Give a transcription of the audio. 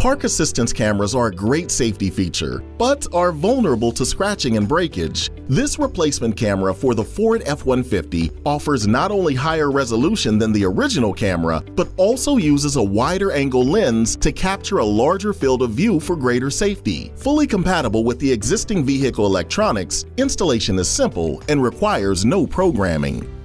Park Assist cameras are a great safety feature, but are vulnerable to scratching and breakage. This replacement camera for the Ford F-150 offers not only higher resolution than the original camera, but also uses a wider angle lens to capture a larger field of view for greater safety. Fully compatible with the existing vehicle electronics, installation is simple and requires no programming.